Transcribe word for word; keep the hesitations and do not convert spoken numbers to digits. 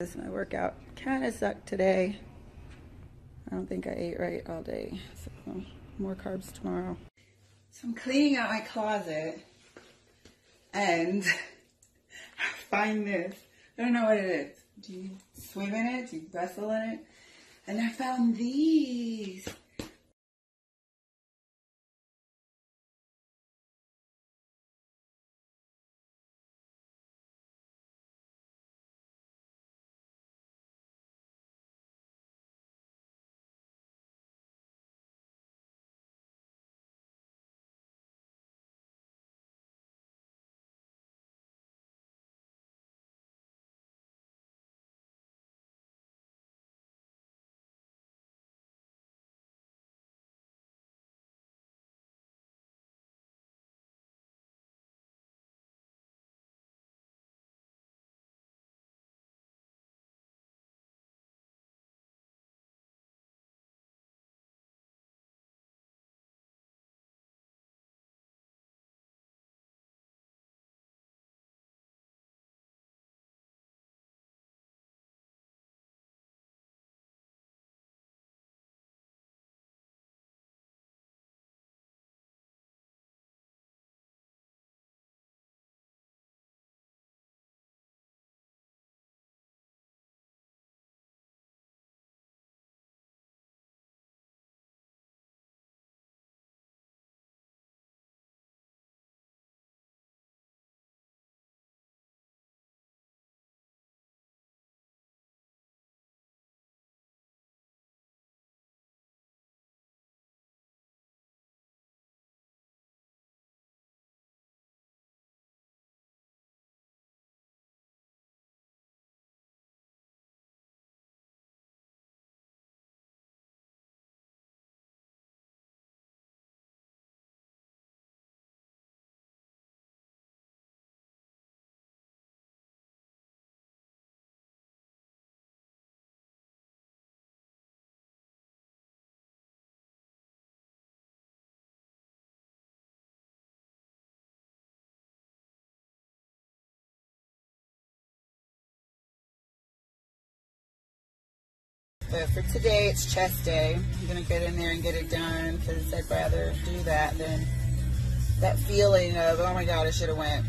This my workout kind of sucked today. I don't think I ate right all day, so more carbs tomorrow. So I'm cleaning out my closet and I find this. I don't know what it is. Do you swim in it? Do you wrestle in it? And I found these. But for today, it's chest day. I'm going to get in there and get it done because I'd rather do that than that feeling of, oh my God, I should have went.